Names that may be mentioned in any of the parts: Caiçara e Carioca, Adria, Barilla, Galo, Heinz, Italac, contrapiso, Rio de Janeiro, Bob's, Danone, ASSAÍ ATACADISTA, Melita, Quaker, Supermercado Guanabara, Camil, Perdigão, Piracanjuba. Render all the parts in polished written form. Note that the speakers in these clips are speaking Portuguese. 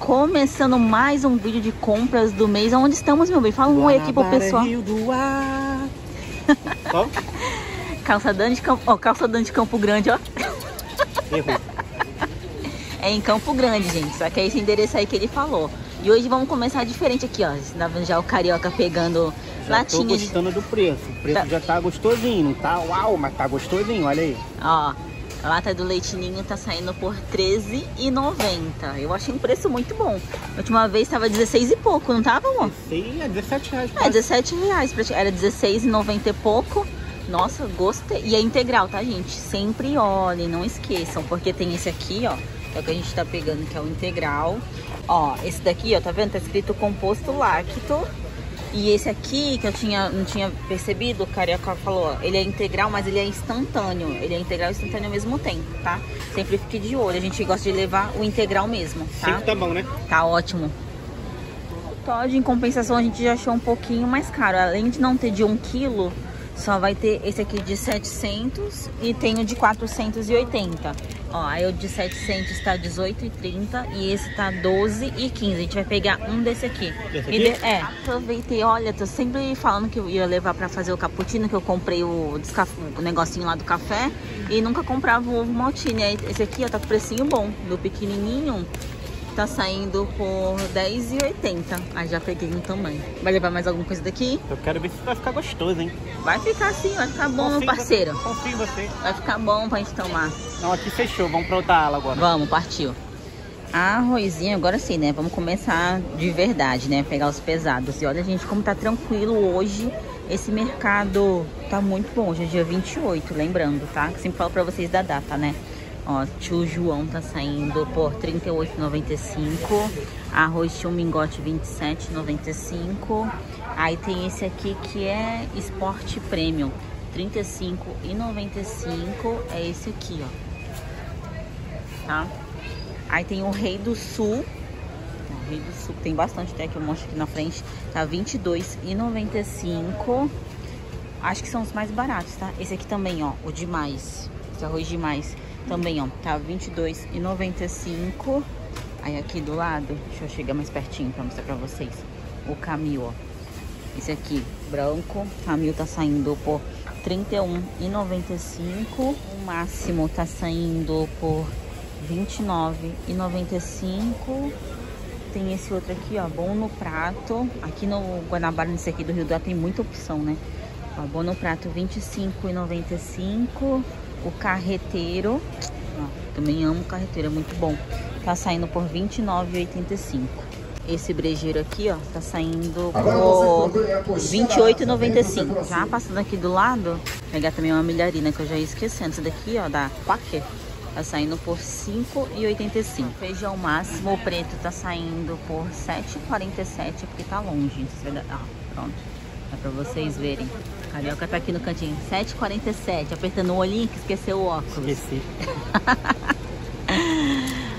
Começando mais um vídeo de compras do mês. Onde estamos, meu bem? Fala um oi aqui pro pessoal. Rio do Ar. Calçadão de Campo Grande, ó. Errou. É em Campo Grande, gente. Só que é esse endereço aí que ele falou. E hoje vamos começar diferente aqui, ó. Já o carioca pegando já latinhas. Tô gostando do preço. O preço já tá gostosinho, não tá? Uau, mas tá gostosinho, olha aí. Ó, a lata do leite ninho tá saindo por R$13,90. Eu achei um preço muito bom. A última vez tava 16 e pouco, não tava, amor? Sim, é R$17. É, R$17. Era R$16,90 e pouco. Nossa, gostei. E é integral, tá, gente? Sempre olhem, não esqueçam. Porque tem esse aqui, ó. É o que a gente tá pegando, que é o integral. Ó, esse daqui, ó, tá vendo? Tá escrito composto lácteo. E esse aqui, que eu não tinha percebido, o carioca falou, ó, ele é integral, mas ele é instantâneo. Ele é integral e instantâneo ao mesmo tempo, tá? Sempre fique de olho. A gente gosta de levar o integral mesmo, tá? Sempre tá bom, né? Tá ótimo. O Todd, em compensação, a gente já achou um pouquinho mais caro. Além de não ter de 1 quilo, só vai ter esse aqui de 700 e tem o de 480. Ó, aí o de 700 tá 18,30 e esse tá 12,15. A gente vai pegar um desse aqui. Esse aqui? É, aproveitei. Olha, tô sempre falando que eu ia levar pra fazer o cappuccino, que eu comprei o negocinho lá do café e nunca comprava o ovo maltine. Esse aqui, ó, tá com precinho bom, do pequenininho. Tá saindo por R$10,80. Aí já peguei um tamanho. Vai levar mais alguma coisa daqui? Eu quero ver se vai ficar gostoso, hein? Vai ficar sim, vai ficar bom, meu parceiro. Confio em você. Vai ficar bom pra gente tomar. Não, aqui fechou. Vamos pra outra ala agora. Vamos, partiu. Arrozinho, agora sim, né? Vamos começar de verdade, né? Pegar os pesados. E olha, gente, como tá tranquilo hoje. Esse mercado tá muito bom. Hoje é dia 28, lembrando, tá? Que sempre falo pra vocês da data, né? Ó, tio João tá saindo por R$38,95. Arroz tio Mingote R$27,95. Aí tem esse aqui que é Sport Premium R$35,95. É esse aqui, ó. Tá? Aí tem o Rei do Sul. O Rei do Sul tem bastante, até que eu mostro aqui na frente. Tá R$22,95. Acho que são os mais baratos, tá? Esse aqui também, ó. O demais. Esse arroz demais. Também, ó, tá R$22,95. Aí aqui do lado, deixa eu chegar mais pertinho pra mostrar pra vocês. O Camil, ó. Esse aqui, branco. Camil tá saindo por R$31,95. O máximo tá saindo por R$29,95. Tem esse outro aqui, ó, bom no prato. Aqui no Guanabara, nesse aqui do Rio do Ar, tem muita opção, né? Ó, bom no prato, R$25,95. O carreteiro, ó, também amo carreteiro, é muito bom. Tá saindo por R$29,85. Esse brejeiro aqui, ó, tá saindo por R$28,95. Já passando aqui do lado, vou pegar também uma milharina que eu já ia esquecendo. Essa daqui, ó, da Quaker, tá saindo por R$5,85. Feijão máximo preto tá saindo por R$7,47, porque tá longe. Ó, pronto. É pra vocês verem. A carioca tá aqui no cantinho. 7,47. Apertando o olhinho que esqueceu o óculos. Esqueci.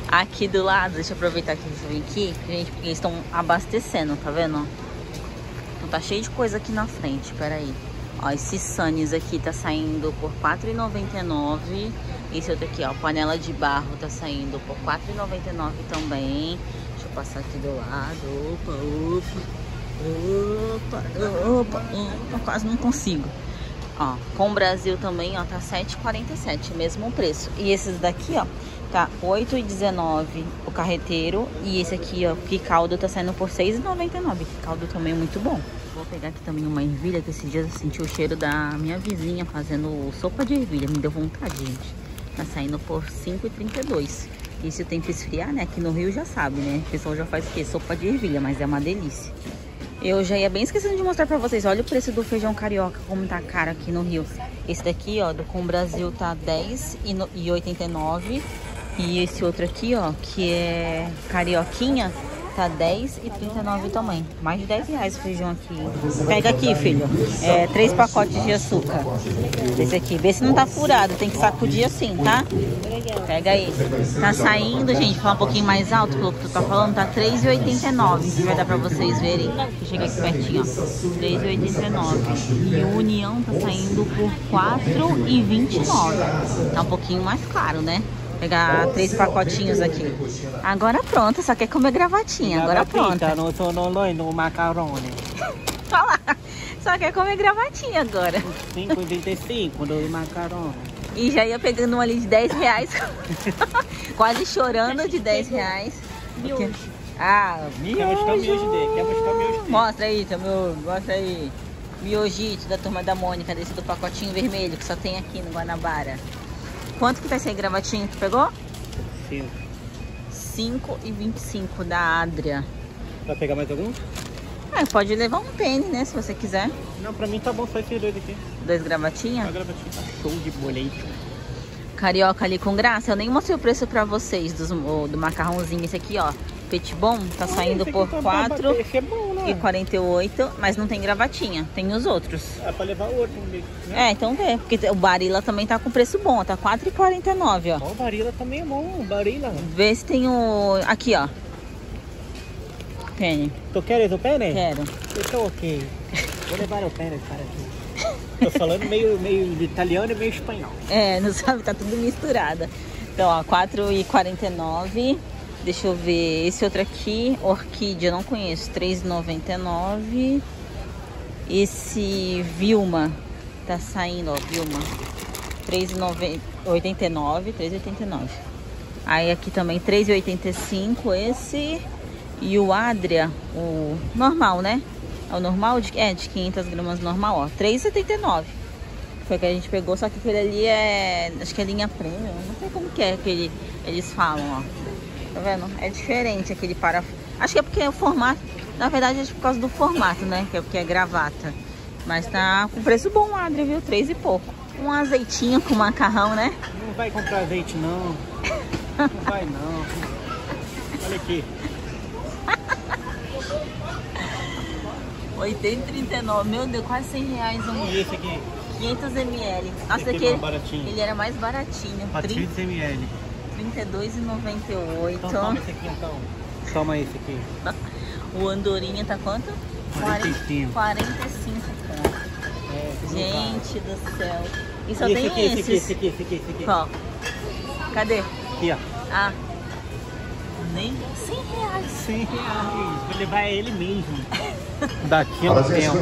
Aqui do lado, deixa eu aproveitar que eu vim aqui. Gente, porque eles estão abastecendo, tá vendo? Então tá cheio de coisa aqui na frente. Pera aí. Ó, esse Sunnies aqui tá saindo por R$4,99. Esse outro aqui, ó. Panela de barro tá saindo por R$4,99 também. Deixa eu passar aqui do lado. Opa, opa. Opa, quase não consigo. Ó, com o Brasil também, ó, tá R$7,47, mesmo preço. E esses daqui, ó, tá R$8,19 o carreteiro. E esse aqui, ó, que caldo tá saindo por R$6,99. Que caldo também é muito bom. Vou pegar aqui também uma ervilha, que esse dia eu senti o cheiro da minha vizinha fazendo sopa de ervilha. Me deu vontade, gente. Tá saindo por R$5,32. Isso tem que esfriar, né? Aqui no Rio já sabe, né? O pessoal já faz o quê? Sopa de ervilha, mas é uma delícia. Eu já ia bem esquecendo de mostrar pra vocês. Olha o preço do feijão carioca, como tá caro aqui no Rio. Esse daqui, ó, do Com Brasil tá R$10,89. E esse outro aqui, ó, que é carioquinha, tá R$10,39 também. Mais de R$10 o feijão aqui. Pega aqui, filho. É, 3 pacotes de açúcar. Esse aqui. Vê se não tá furado. Tem que sacudir assim, tá? Pega aí. Tá saindo, gente, falar um pouquinho mais alto pelo que tu tá falando, tá R$3,89. Vai dar pra vocês verem. Chega aqui pertinho, ó. R$3,89. E o União tá saindo por R$4,29. Tá um pouquinho mais caro, né? Pegar 3 pacotinhos aqui. Agora pronto, só quer comer gravatinha. Agora pronto. Não sou no macarone. Olha lá, só quer comer gravatinha agora. 5,35 no macarone. E já ia pegando uma ali de 10 reais. Quase chorando de 10 reais. Ah, miojo. Mostra aí, mostra aí. Miojito da turma da Mônica, desse do pacotinho vermelho que só tem aqui no Guanabara. Quanto que tá sem gravatinho? Tu pegou? 5. 5,25 da Adria. Vai pegar mais algum? Ah, pode levar um pênis, né? Se você quiser. Não, pra mim tá bom, só esses 2 aqui. 2 gravatinhas? Uma gravatinha, tá show de boleto. Carioca ali com graça. Eu nem mostrei o preço pra vocês do macarrãozinho. Esse aqui, ó. Petit Bon, tá saindo por tá 4,48, né? Mas não tem gravatinha, tem os outros. É pra levar o outro, né? É, então vê, porque o Barilla também tá com preço bom, tá 4,49, ó. Ó, o Barilla também é bom, o Barilla. Vê se tem o... aqui, ó. Pene. Tu queres o pene? Quero. Eu tô ok. Vou levar o pene, cara, aqui. Tô falando meio italiano e meio espanhol. É, não sabe, tá tudo misturado. Então, ó, 4,49. Deixa eu ver, esse outro aqui, orquídea, eu não conheço, 3,99. Esse Vilma, tá saindo, ó, Vilma, 3,89. Aí aqui também, 3,85 esse. E o Adria, o normal, né? É o normal, de 500 gramas normal, ó, 3,79. Foi que a gente pegou, só que aquele ali é, acho que é linha premium, não sei como que é que eles falam, ó. Tá vendo? É diferente aquele parafuso. Acho que é porque é o formato. Na verdade, é por causa do formato, né? Que é porque é gravata. Mas tá com preço bom, Adri, viu? 3 e pouco. Um azeitinho com macarrão, né? Não vai comprar azeite, não. Não vai, não. Olha aqui. 8,39. Meu Deus, quase 100 reais um. E esse aqui? 500 ml. Nossa, aqui ele era mais baratinho. 400 ml. 32,98. Então, toma esse aqui, então. Toma esse aqui. O andorinha tá quanto? 45. É, gente do céu. E só tem esses. Esse aqui. Qual? Cadê? Aqui, ó. Ah. Nem 100 reais. 100 reais. Vou levar ele mesmo. Daqui a um tempo.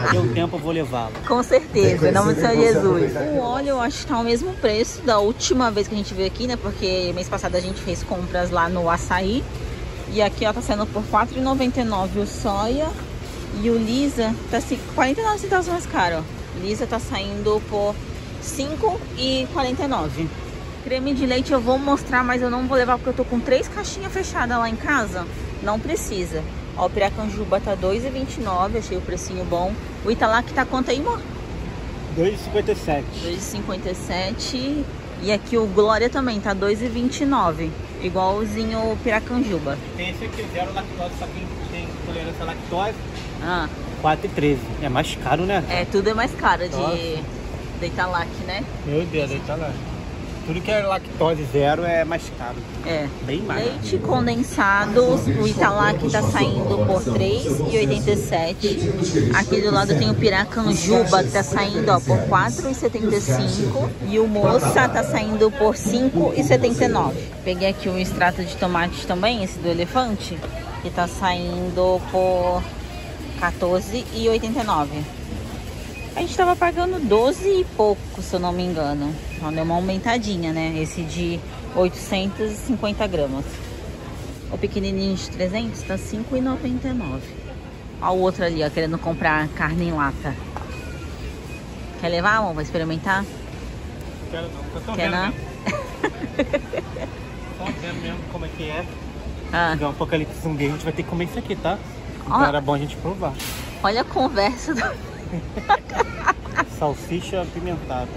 Daqui a um tempo eu vou levá-lo. Com certeza, em nome do Senhor Jesus. O óleo eu acho que tá o mesmo preço da última vez que a gente veio aqui, né? Porque mês passado a gente fez compras lá no Açaí. E aqui, ó, tá saindo por 4,99 o soia. E o Lisa tá 49 centavos mais caro, ó. Lisa tá saindo por 5,49. Creme de leite eu vou mostrar, mas eu não vou levar porque eu tô com 3 caixinhas fechadas lá em casa. Não precisa. Ó, o Piracanjuba tá 2,29, achei o precinho bom. O Italac tá quanto aí, amor? 2,57. 2,57. E aqui o Glória também tá 2,29. Igualzinho o Piracanjuba. Tem esse aqui, zero lactose, pra quem tem tolerância à lactose. Ah. 4,13. É mais caro, né? É, tudo é mais caro de Italac, né? Meu Deus, Italac. Tudo que é lactose zero é mais caro. É. Bem mais. Leite condensado, o Italac tá saindo por 3,87. Aqui do lado tem o Piracanjuba, que tá saindo, ó, por 4,75. E o Moça tá saindo por 5,79. Peguei aqui o extrato de tomate também, esse do elefante, que tá saindo por 14,89. A gente tava pagando 12 e pouco, se eu não me engano. Então deu uma aumentadinha, né? Esse de 850 gramas. O pequenininho de 300 tá 5,99. Ó o outro ali, ó, querendo comprar carne em lata. Quer levar, amor? Vai experimentar? Quero não. Tô quer não? Tô vendo mesmo como é que é. Ah. Dá um apocalipse zumbi, a gente vai ter que comer isso aqui, tá? Então ó, era bom a gente provar. Olha a conversa do... Salsicha apimentada.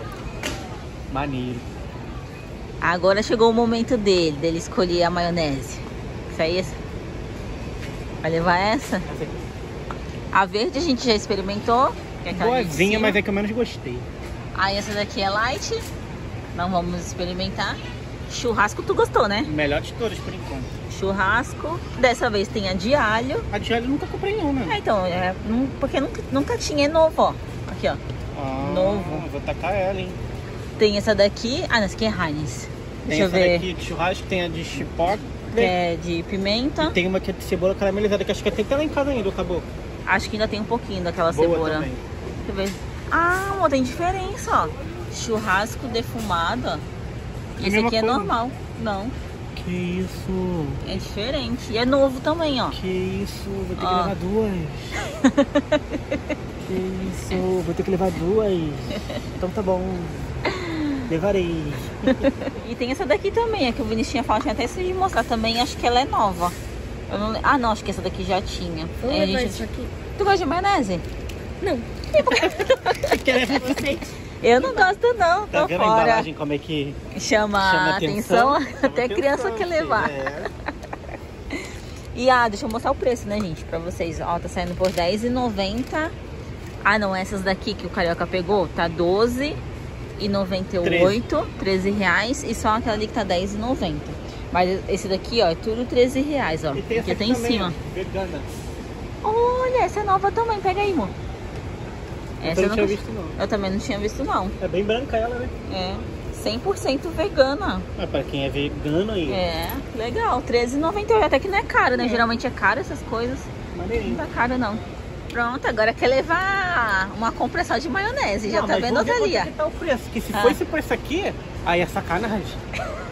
Maneiro. Agora chegou o momento dele escolher a maionese. Isso aí? Vai levar essa? Essa aqui. A verde a gente já experimentou. É boazinha, mas é que eu menos gostei. Aí essa daqui é light. Não vamos experimentar. Churrasco tu gostou, né? Melhor de todas por enquanto. Churrasco. Dessa vez tem a de alho. A de alho eu nunca comprei não, né? É, então, é, porque nunca tinha, é novo, ó. Aqui, ó. Ah, novo. Vou tacar ela, hein? tem essa daqui. Ah, não, essa aqui é Heinz. Deixa eu ver. Tem essa daqui de churrasco, tem a de chipotle, que é de pimenta. E tem uma que é de cebola caramelizada, que acho que até tem lá em casa ainda, acabou. Acho que ainda tem um pouquinho daquela boa cebola. Também. Deixa eu ver. Ah, amor, tem diferença, ó. Churrasco defumado, ó. Esse aqui é normal. Não. Que isso? É diferente. E é novo também, ó. Que isso? Vou ter que levar duas. Que isso? Vou ter que levar duas. Então tá bom. Levarei. E tem essa daqui também, é que o Vinícius tinha falado, tinha até esquecido de mostrar também. Acho que ela é nova. Eu não... Ah, não, acho que essa daqui já tinha. Vou levar isso aqui. Tu gosta de maionese? Não. Eu não gosto não, tô vendo fora. A embalagem como é que chama atenção, até criança quer levar. É. E deixa eu mostrar o preço, né, gente, pra vocês. Ó, tá saindo por R$10,90. Ah, não, essas daqui que o Carioca pegou, tá R$12,98, R$13,00. E só aquela ali que tá R$10,90. Mas esse daqui, ó, é tudo R$13,00, ó. E tem essa aqui em cima. Vegana. Olha, essa é nova também, pega aí, amor. Essa eu não tinha visto, não. Eu também não tinha visto, não. É bem branca ela, né? É. 100% vegana. É pra quem é vegano aí. É, legal. R$13,98. Até que não é caro, né? É. Geralmente é caro essas coisas. Maneirinho. Não tá caro, não. Pronto, agora quer levar uma compra só de maionese. Não, já tá vendo outra ali, ó. Que tá o preço. Que se for esse preço aqui, aí é sacanagem.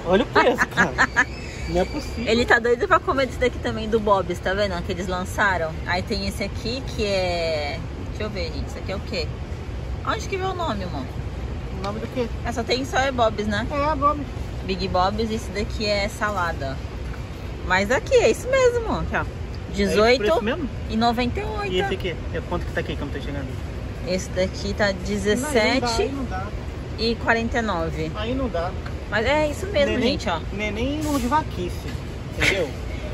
Olha o preço, cara. Não é possível. Ele tá doido pra comer desse daqui também, do Bob's, tá vendo? Que eles lançaram. Aí tem esse aqui que é... Deixa eu ver, gente. Isso aqui é o quê? Onde que vê o nome, amor? O nome do quê? Só é Bob's, né? É, Bob's. Big Bob's. Esse daqui é salada. Mas aqui, é isso mesmo, ó. Aqui, ó. R$18,98. E esse aqui? É quanto que tá aqui, como tá chegando? Esse daqui tá R$17,49. Aí não dá. Mas é isso mesmo, neném, gente, ó. Neném não de vaquice, entendeu?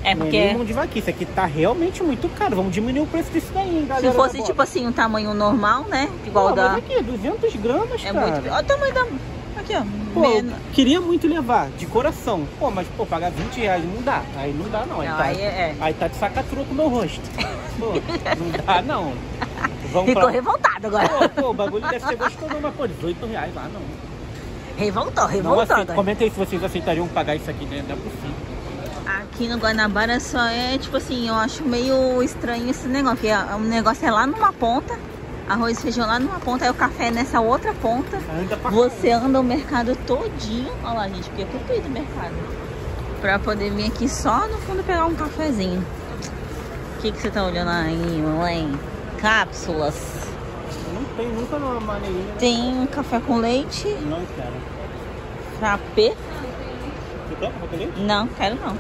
É porque... Não de vaquice, aqui tá realmente muito caro. Vamos diminuir o preço disso daí, galera. Se fosse, tipo assim, um tamanho normal, né? Igual da... Mas aqui, 200 gramas, é cara. Muito... Olha o tamanho da... Aqui, ó. Pô, queria muito levar, de coração. Pô, mas, pô, pagar R$20 não dá. Aí não dá, não. Aí, não, tá... aí tá de sacatura com o meu rosto. Pô, não dá, não. Vamos ficou pra... revoltado agora. Pô, o bagulho deve ser gostoso, mas, pô, R$18, lá não. Revoltou. Comenta aí se vocês aceitariam pagar isso aqui, né? Não é possível. Aqui no Guanabara só é, tipo assim, eu acho meio estranho esse negócio. Porque o negócio é lá numa ponta, arroz e feijão lá numa ponta, aí o café é nessa outra ponta. Você anda o mercado todinho. Olha lá, gente, porque é tudo o mercado. Pra poder vir aqui só no fundo pegar um cafezinho. O que você tá olhando aí, mamãe? Cápsulas. Não tem nunca numa maneirinha. Tem café com leite. Não quero. Frappé. Você quer café com leite? Não, quero não.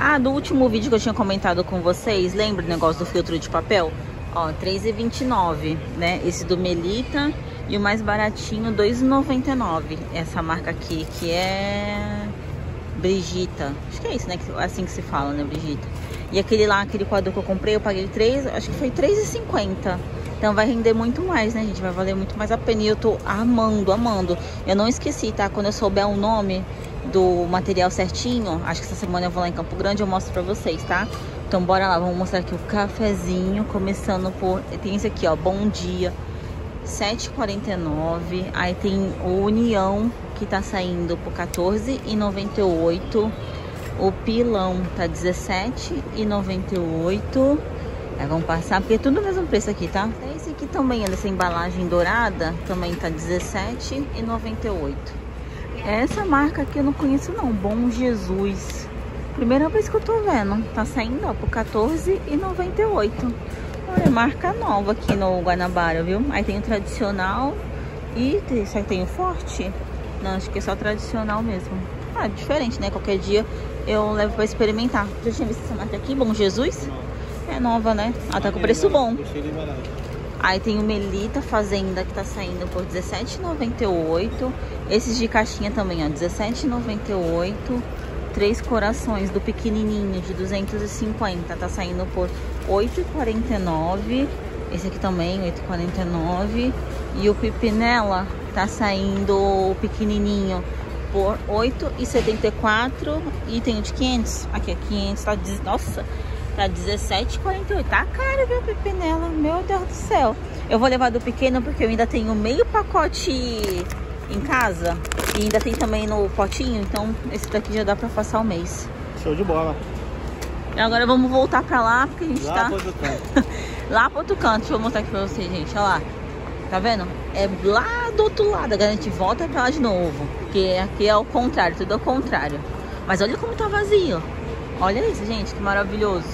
Ah, do último vídeo que eu tinha comentado com vocês, lembra o negócio do filtro de papel? Ó, R$3,29, né? Esse do Melita e o mais baratinho, R$2,99. Essa marca aqui, que é... Brigita. Acho que é isso, né? Assim que se fala, né, Brigita? E aquele lá, aquele quadro que eu comprei, eu paguei acho que foi R$3,50. Então vai render muito mais, né, gente? Vai valer muito mais a pena. E eu tô amando. Eu não esqueci, tá? Quando eu souber o nome... do material certinho, acho que essa semana eu vou lá em Campo Grande, eu mostro pra vocês, tá? Então bora lá, vamos mostrar aqui o cafezinho, começando por... Tem esse aqui, ó, Bom Dia, R$7,49. Aí tem o União, que tá saindo por R$14,98. O Pilão tá R$17,98. Aí vamos passar, porque é tudo o mesmo preço aqui, tá? Esse aqui também, olha, essa embalagem dourada, também tá R$17,98. Essa marca aqui eu não conheço não, Bom Jesus. Primeira vez que eu tô vendo. Tá saindo, ó, por R$14,98. Olha, marca nova aqui no Guanabara, viu? Aí tem o tradicional e... Será que tem o forte? Não, acho que é só tradicional mesmo. Ah, diferente, né? Qualquer dia eu levo pra experimentar. Já tinha visto essa marca aqui, Bom Jesus? É nova, né? Ah, tá com preço bom. Aí tem o Melita Fazenda, que tá saindo por R$17,98. Esses de caixinha também, ó, R$17,98. Três corações do pequenininho, de 250, tá saindo por R$8,49. Esse aqui também, R$8,49. E o Pipinela tá saindo o pequenininho por R$8,74. E tem o de 500, aqui é 500, tá... Nossa! Tá R$17,48. Tá caro, viu, Pipinela? Meu Deus do céu. Eu vou levar do pequeno porque eu ainda tenho meio pacote em casa. E ainda tem também no potinho, então esse daqui já dá pra passar o mês. Show de bola. E agora vamos voltar pra lá, porque a gente lá tá... lá pro outro canto. Deixa eu mostrar aqui pra vocês, gente. Olha lá. Tá vendo? É lá do outro lado. Agora a gente volta pra lá de novo. Porque aqui é ao contrário, tudo ao contrário. Mas olha como tá vazio. Olha isso, gente, que maravilhoso.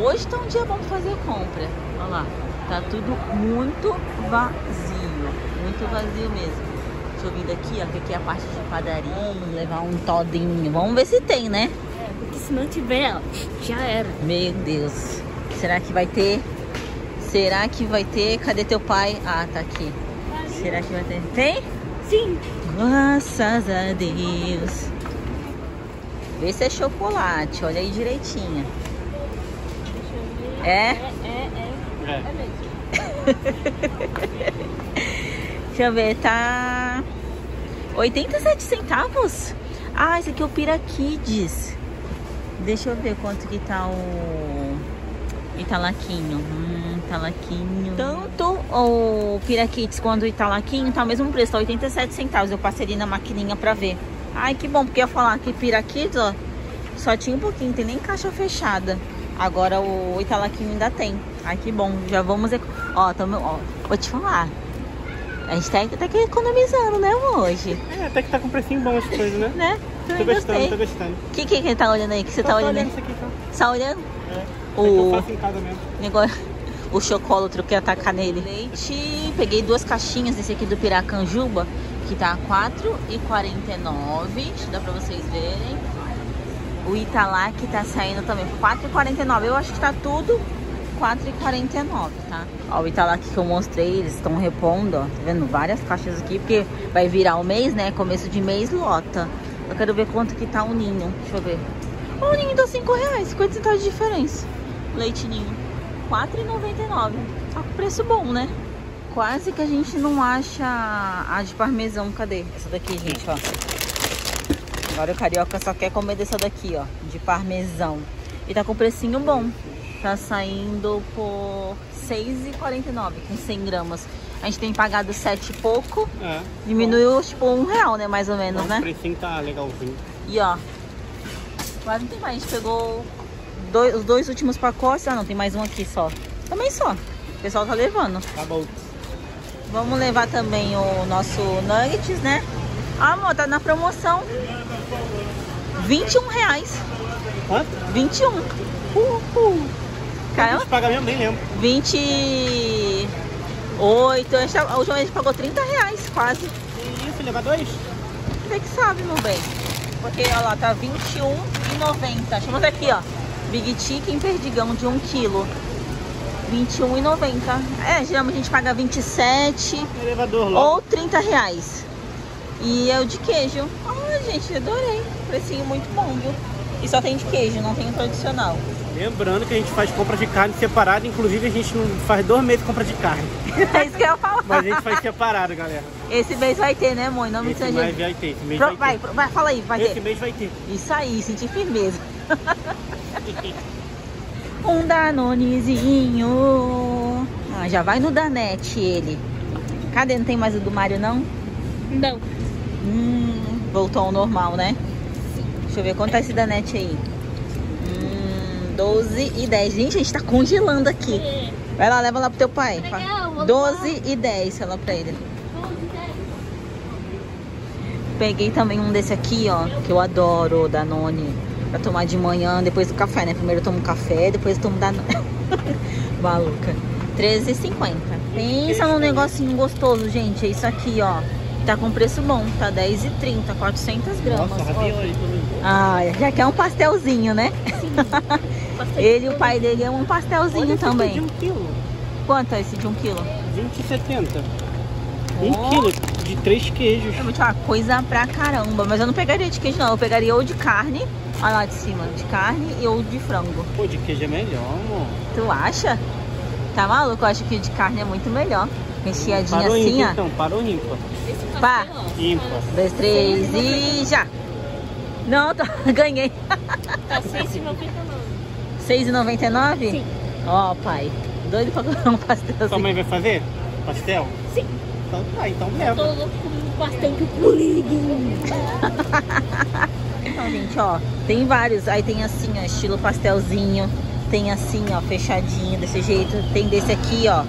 Hoje tá um dia bom pra fazer compra. Olha lá. Tá tudo muito vazio mesmo. Deixa eu vir daqui, ó, que aqui é a parte de padaria. Vamos levar um todinho, vamos ver se tem, né? É, porque se não tiver, ó, já era. Meu Deus, será que vai ter? Será que vai ter? Cadê teu pai? Ah, tá aqui. Será que vai ter? Tem? Sim. Graças a Deus. Vê se é chocolate, olha aí direitinho. Deixa eu ver. É mesmo. Deixa eu ver, tá 87 centavos? Ah, esse aqui é o Piraquides. Deixa eu ver quanto que tá o Italaquinho. Italaquinho. Tanto o Piraquides quanto o Italaquinho tá o mesmo preço, tá 87 centavos. Eu passei ali na maquininha pra ver. Ai, que bom, porque eu ia falar que Piraquides, ó, só tinha um pouquinho, tem nem caixa fechada. Agora o Italaquinho ainda tem. Ai, que bom. Já vamos... Ó, vou te falar. A gente tá aqui economizando, né, hoje? É, até que tá com precinho bom as coisas, né? Né? Tô gostando, tô gostando. O que ele tá olhando aí? Que você tá olhando? Isso aqui, tá. Só olhando? É. Eu faço em casa mesmo. Negócio... O chocolate que ia atacar nele. Leite. Peguei duas caixinhas desse aqui do Piracanjuba, que tá R$4,49. Deixa eu dar pra vocês verem. O Italá que tá saindo também R$4,49. Eu acho que tá tudo R$4,49, tá? Ó, o Italá que eu mostrei, eles estão repondo, ó. Tá vendo? Várias caixas aqui, porque vai virar o mês, né? Começo de mês, lota. Eu quero ver quanto que tá o ninho. Deixa eu ver. O ninho tá R$5,00, 50 centavos de diferença. Leite ninho, R$4,99. Tá com preço bom, né? Quase que a gente não acha a de parmesão. Cadê? Essa daqui, gente, ó. Agora o carioca só quer comer dessa daqui, ó, de parmesão. E tá com precinho bom. Tá saindo por R$6,49, com 100 gramas. A gente tem pagado 7 e pouco. É. Diminuiu, bom, tipo, R$1, né, mais ou menos, né? O precinho tá legalzinho. E, ó, quase não tem mais. A gente pegou os dois últimos pacotes. Ah, não, tem mais um aqui só. Também só. O pessoal tá levando. Tá bom. Vamos levar também o nosso nuggets, né? Ah, amor, tá na promoção. R$21. Quanto? 21. Caramba. Pagamento nem lembro. 28. A última vez a gente pagou R$30, quase. E isso, levar dois? Você que sabe, meu bem. Porque, olha lá, tá R$21,90. Deixa eu mostrar aqui, ó. Big Chicken Perdigão de 1 kg. R$21,90. É, geralmente a gente paga 27 elevador, ou R$30. E é o de queijo. Ah, gente, adorei. Precinho muito bom, viu? E só tem de queijo, não tem o tradicional. Lembrando que a gente faz compra de carne separada. Inclusive, a gente não faz 2 meses de compra de carne. É isso que eu ia falar. Mas a gente faz separado, galera. Esse mês vai ter, né, mãe? Não me esse mês vai ter. Esse mês vai ter. Vai, fala aí, vai esse ter. Esse mês vai ter. Isso aí, senti firmeza. Um Danonezinho. Ah, já vai no Danete, ele. Cadê? Não tem mais o do Mário, não? Não. Voltou ao normal, né? Sim. Deixa eu ver quanto tá esse Danete aí. 12,10. Gente, a gente tá congelando aqui. É. Vai lá, leva lá pro teu pai. Legal, 12,10, fala pra ele. 12,10. Peguei também um desse aqui, ó, que eu adoro, Danone. Pra tomar de manhã, depois do café, né? Primeiro eu tomo café, depois eu tomo Danone. Maluca. 13,50. Pensa num negocinho gostoso, gente. É isso aqui, ó. Tá com preço bom, tá R$10,30, 400 gramas. Nossa, ah, já quer um pastelzinho, né? Sim. Ele e o pai dele é um pastelzinho também. De 1 kg. Quanto é esse de 1 kg? 20,70. Oh. 1 kg de 3 queijos. Eu vou te falar, coisa pra caramba. Mas eu não pegaria de queijo, não. Eu pegaria ou de carne, olha lá de cima, de carne e ou de frango. Pô, de queijo é melhor, amor. Tu acha? Tá maluco? Eu acho que de carne é muito melhor. Recheadinha assim, ó. Então, para o ímpar. Pá. Ímpar. 2, 3 e já. Não, ganhei. Tá R$6,99. R$6,99? Sim. Ó, pai. Doido pra comprar um pastelzinho. Sua mãe vai fazer? Pastel? Sim. Então tá, então leva. Eu tô louco. bastante o poliguinho. Então, gente, ó, tem vários. Aí tem assim, ó, estilo pastelzinho. Tem assim, ó, fechadinho, desse jeito. Tem desse aqui, ó,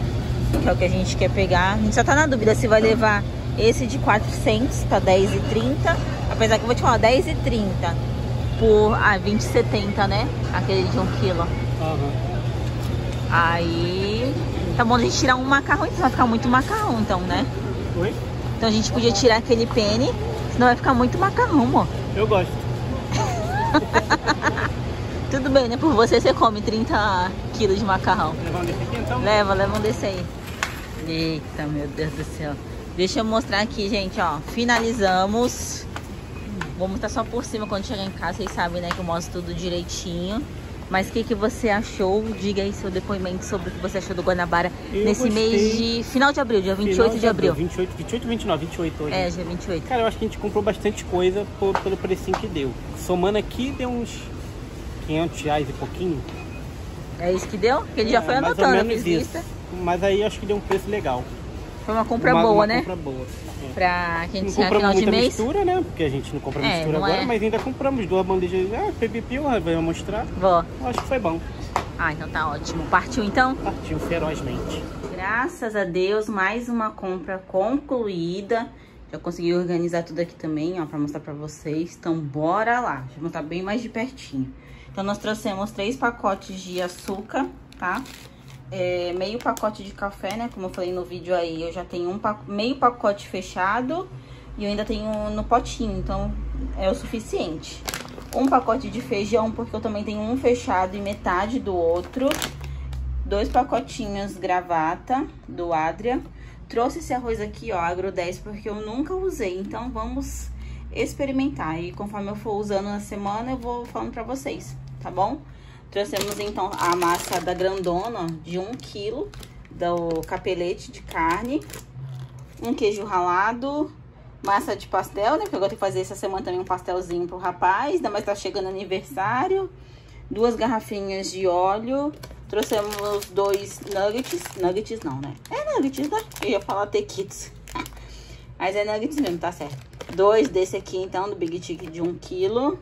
que é o que a gente quer pegar. A gente só tá na dúvida se vai levar esse de 400, tá R$10,30. Apesar que eu vou te falar, R$10,30 por R$20,70, né? Aquele de 1 kg. Uhum. Aí... tá bom a gente tirar um macarrão, então vai ficar muito macarrão, então, né? Oi? Então a gente podia tirar aquele penne, senão vai ficar muito macarrão, amor. Eu gosto. Tudo bem, né? Por você, você come 30 quilos de macarrão. Levar um desse aqui, então? Leva um desse aí. Eita, meu Deus do céu. Deixa eu mostrar aqui, gente, ó. Finalizamos. Vou mostrar só por cima quando chegar em casa. Vocês sabem, né, que eu mostro tudo direitinho. Mas o que, que você achou? Diga aí seu depoimento sobre o que você achou do Guanabara nesse mês de... final de abril, dia 28 de abril. 28 hoje. É, dia 28. Cara, eu acho que a gente comprou bastante coisa pelo precinho que deu. Somando aqui, deu uns R$500 e pouquinho. É isso que deu? Porque ele já foi anotando, eu fiz lista. Mas aí acho que deu um preço legal. Foi uma compra boa, né? Uma compra boa. É. Pra que a gente chegar final de mês. Mistura, né? Porque a gente não compra mistura agora, mas ainda compramos 2 bandejas. Ah, PPP, vai mostrar. Vou. Eu acho que foi bom. Ah, então tá ótimo. Partiu então? Partiu ferozmente. Graças a Deus, mais uma compra concluída. Já consegui organizar tudo aqui também, ó, pra mostrar pra vocês. Então bora lá. Deixa eu mostrar bem mais de pertinho. Então nós trouxemos 3 pacotes de açúcar, tá? É, meio pacote de café, né? Como eu falei no vídeo aí, eu já tenho meio pacote fechado e eu ainda tenho no potinho, então é o suficiente. 1 pacote de feijão, porque eu também tenho um fechado e metade do outro. 2 pacotinhos gravata do Adria. Trouxe esse arroz aqui, ó, Agro 10, porque eu nunca usei, então vamos experimentar. E conforme eu for usando na semana, eu vou falando pra vocês, tá bom? Trouxemos, então, a massa da grandona de 1 kg, do capelete de carne, um queijo ralado, massa de pastel, né? Porque eu vou ter que fazer essa semana também um pastelzinho pro rapaz, ainda mais tá chegando aniversário. 2 garrafinhas de óleo, trouxemos 2 nuggets, nuggets não, né? É nuggets, né? Eu ia falar tequitos, mas é nuggets mesmo, tá certo. 2 desse aqui, então, do Big Tick de 1 kg.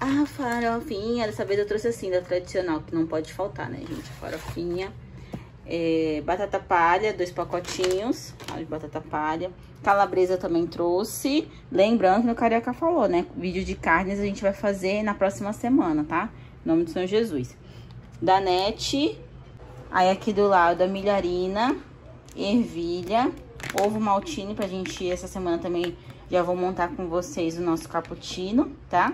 A farofinha, dessa vez eu trouxe assim, da tradicional, que não pode faltar, né, gente? Farofinha. É, batata palha, 2 pacotinhos de batata palha. Calabresa eu também trouxe. Lembrando que no Carioca falou, né? Vídeo de carnes a gente vai fazer na próxima semana, tá? Em nome do Senhor Jesus. Danete. Aí aqui do lado a milharina. Ervilha. Ovo maltine pra gente ir essa semana também. Já vou montar com vocês o nosso cappuccino, tá?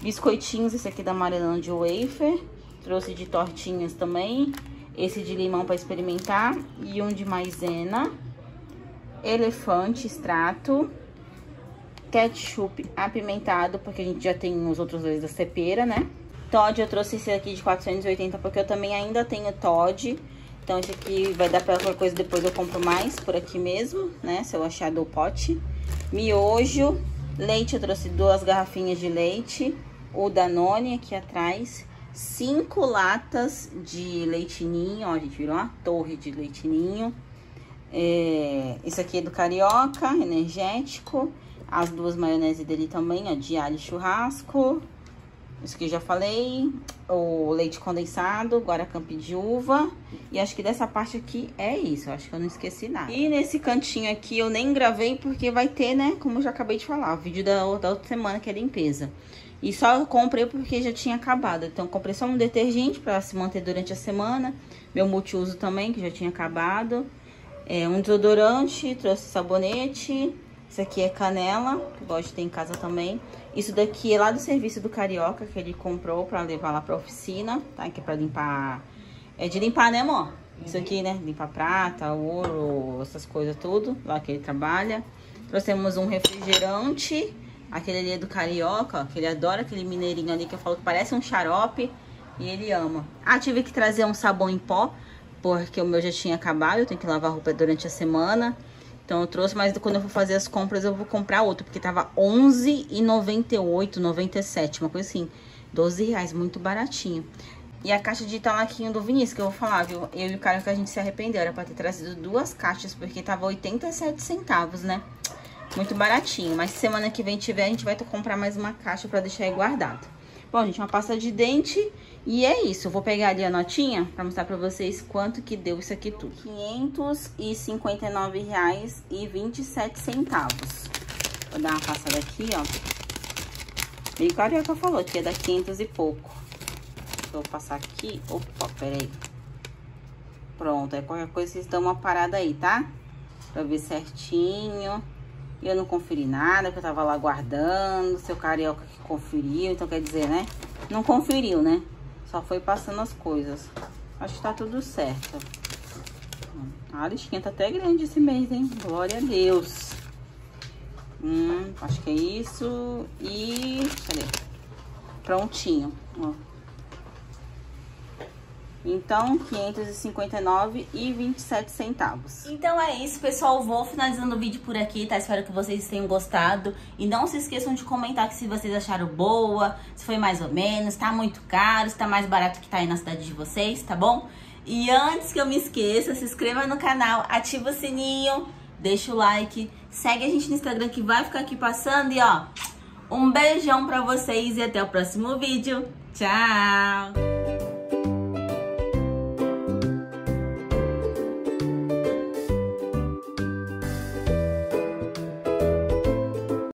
Biscoitinhos, esse aqui da Amarelão de wafer. Trouxe de tortinhas também. Esse de limão para experimentar. E um de maisena. Elefante, extrato. Ketchup apimentado, porque a gente já tem os outros 2 da Cepera, né? Todd, eu trouxe esse aqui de 480, porque eu também ainda tenho Todd. Então, esse aqui vai dar pra outra coisa, depois eu compro mais por aqui mesmo, né? Se eu achar do pote. Miojo. Leite, eu trouxe 2 garrafinhas de leite. O Danone aqui atrás, 5 latas de leite ninho, ó, a gente virou uma torre de leite ninho. Esse aqui é do Carioca, energético. As 2 maionese dele também, ó, de alho e churrasco. Isso que eu já falei. O leite condensado, guaracampi de uva. E acho que dessa parte aqui é isso, acho que eu não esqueci nada. E nesse cantinho aqui eu nem gravei porque vai ter, né, como eu já acabei de falar, o vídeo da outra semana, que é limpeza. E só eu comprei porque já tinha acabado. Então comprei só um detergente pra se manter durante a semana. Meu multiuso também, que já tinha acabado. Um desodorante, trouxe sabonete. Isso aqui é canela, que eu gosto de ter em casa também. Isso daqui é lá do serviço do Carioca, que ele comprou pra levar lá pra oficina, tá? Que é pra limpar... é de limpar, né, amor? Uhum. Isso aqui, né? Limpar prata, ouro, essas coisas tudo. Lá que ele trabalha. Trouxemos um refrigerante. Aquele ali é do Carioca, ó, que ele adora aquele mineirinho ali, que eu falo que parece um xarope. E ele ama. Ah, tive que trazer um sabão em pó, porque o meu já tinha acabado. Eu tenho que lavar roupa durante a semana. Então, eu trouxe, mas quando eu for fazer as compras, eu vou comprar outro. Porque tava R$11,98, 97, uma coisa assim. R$12, muito baratinho. E a caixa de talaquinho do Vinícius, que eu vou falar, viu? Eu e o cara que a gente se arrependeu. Era pra ter trazido 2 caixas, porque tava 87 centavos, né? Muito baratinho, mas semana que vem tiver, a gente vai comprar mais uma caixa pra deixar aí guardado. Bom, gente, uma pasta de dente e é isso. Eu vou pegar ali a notinha pra mostrar pra vocês quanto que deu isso aqui tudo. R$559,27. Vou dar uma passada aqui, ó. E o Carioca falou que ia dar 500 e pouco. Vou passar aqui. Opa, peraí. Pronto, aí qualquer coisa vocês dão uma parada aí, tá? Pra ver certinho. Eu não conferi nada, porque eu tava lá guardando. Seu Carioca que conferiu, então quer dizer, né? Não conferiu, né? Só foi passando as coisas. Acho que tá tudo certo. A listinha tá até grande esse mês, hein? Glória a Deus. Acho que é isso. E... cadê? Prontinho, ó. Então, R$559,27. Então é isso, pessoal. Vou finalizando o vídeo por aqui, tá? Espero que vocês tenham gostado. E não se esqueçam de comentar que se vocês acharam boa, se foi mais ou menos, tá muito caro, se tá mais barato que tá aí na cidade de vocês, tá bom? E antes que eu me esqueça, se inscreva no canal, ativa o sininho, deixa o like, segue a gente no Instagram que vai ficar aqui passando. E ó, um beijão pra vocês e até o próximo vídeo. Tchau!